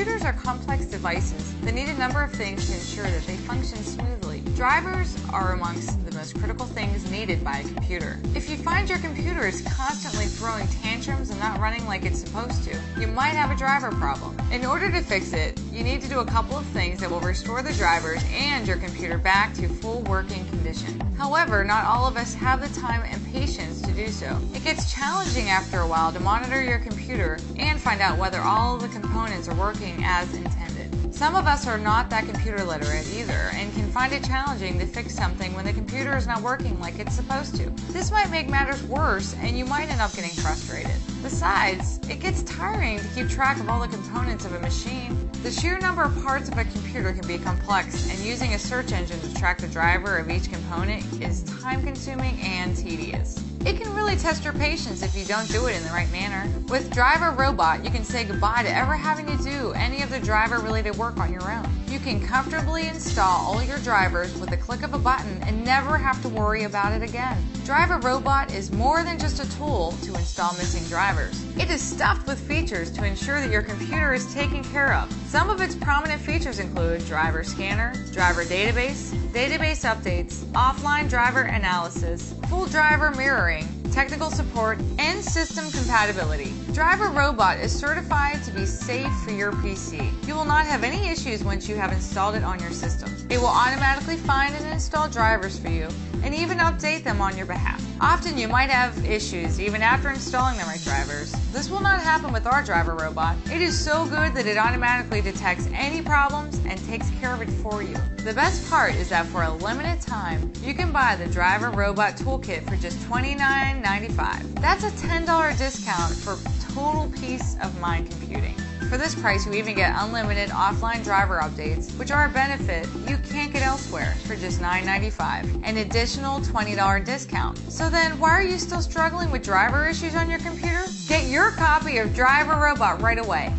Computers are complex devices that need a number of things to ensure that they function smoothly. Drivers are amongst the most critical things needed by a computer. If you find your computer is constantly throwing tantrums and not running like it's supposed to, you might have a driver problem. In order to fix it, you need to do a couple of things that will restore the drivers and your computer back to full working condition. However, not all of us have the time and patience to do so. It gets challenging after a while to monitor your computer and find out whether all the components are working as intended. Some of us are not that computer literate either and can find it challenging to fix something when the computer is not working like it's supposed to. This might make matters worse and you might end up getting frustrated. Besides, it gets tiring to keep track of all the components of a machine. The sheer number of parts of a computer can be complex, and using a search engine to track the driver of each component is time-consuming and tedious. It can really test your patience if you don't do it in the right manner. With Driver Robot, you can say goodbye to ever having to do any of the driver-related work on your own. You can comfortably install all your drivers with the click of a button and never have to worry about it again. Driver Robot is more than just a tool to install missing drivers. It is stuffed with features to ensure that your computer is taken care of. Some of its prominent features include driver scanner, driver database, database updates, offline driver analysis, full driver mirroring, technical support, and system compatibility. Driver Robot is certified to be safe for your PC. You will not have any issues once you have installed it on your system. It will automatically find and install drivers for you and even update them on your behalf. Often you might have issues even after installing the right drivers. This will not happen with our Driver Robot. It is so good that it automatically detects any problems and takes care of it for you. The best part is that for a limited time, you can buy the Driver Robot Toolkit for just $29.95. That's a $10 discount for total peace of mind computing. For this price, you even get unlimited offline driver updates, which are a benefit you can't get elsewhere, for just $9.95, an additional $20 discount. So then, why are you still struggling with driver issues on your computer? Get your copy of Driver Robot right away.